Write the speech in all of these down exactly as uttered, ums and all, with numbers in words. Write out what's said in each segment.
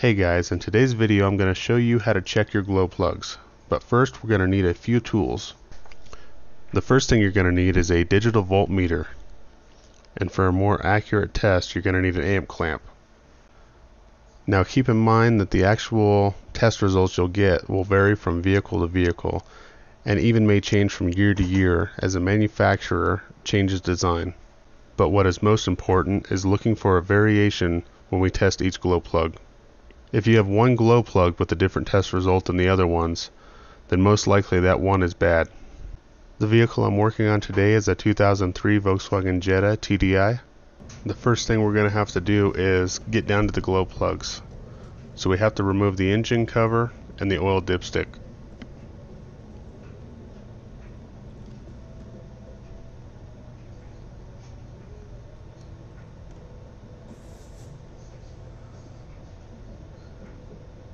Hey guys, in today's video I'm going to show you how to check your glow plugs, but first we're going to need a few tools. The first thing you're going to need is a digital voltmeter, and for a more accurate test you're going to need an amp clamp. Now keep in mind that the actual test results you'll get will vary from vehicle to vehicle and even may change from year to year as a manufacturer changes design. But what is most important is looking for a variation when we test each glow plug. If you have one glow plug with a different test result than the other ones, then most likely that one is bad. The vehicle I'm working on today is a two thousand three Volkswagen Jetta T D I. The first thing we're going to have to do is get down to the glow plugs. So we have to remove the engine cover and the oil dipstick.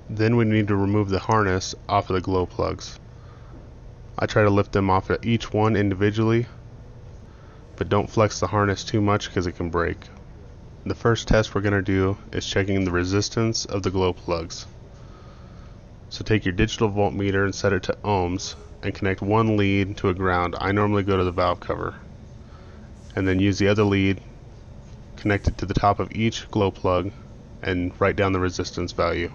Then we need to remove the harness off of the glow plugs. I try to lift them off of each one individually, but don't flex the harness too much because it can break. The first test we're going to do is checking the resistance of the glow plugs. So take your digital voltmeter and set it to ohms and connect one lead to a ground. I normally go to the valve cover. And then use the other lead, connect it to the top of each glow plug, and write down the resistance value.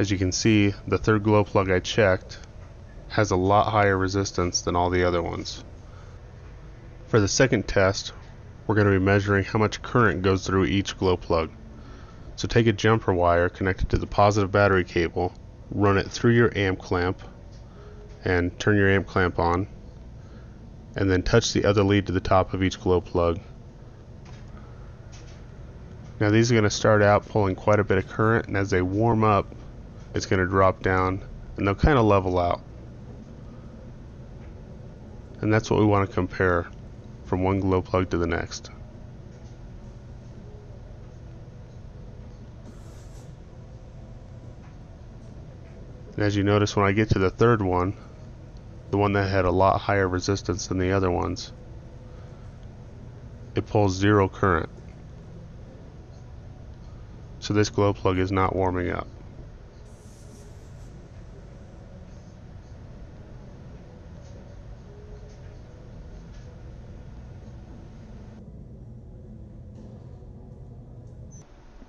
As you can see, the third glow plug I checked has a lot higher resistance than all the other ones. For the second test, we're going to be measuring how much current goes through each glow plug. So take a jumper wire connected to the positive battery cable, run it through your amp clamp, and turn your amp clamp on, and then touch the other lead to the top of each glow plug. Now these are going to start out pulling quite a bit of current, and as they warm up, it's going to drop down and they'll kind of level out. And that's what we want to compare from one glow plug to the next. And as you notice, when I get to the third one, the one that had a lot higher resistance than the other ones, it pulls zero current. So this glow plug is not warming up.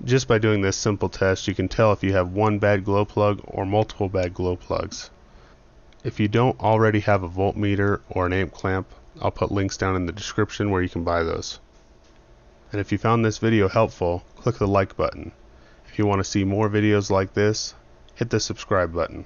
Just by doing this simple test, you can tell if you have one bad glow plug or multiple bad glow plugs. If you don't already have a voltmeter or an amp clamp, I'll put links down in the description where you can buy those. And if you found this video helpful, click the like button. If you want to see more videos like this, hit the subscribe button.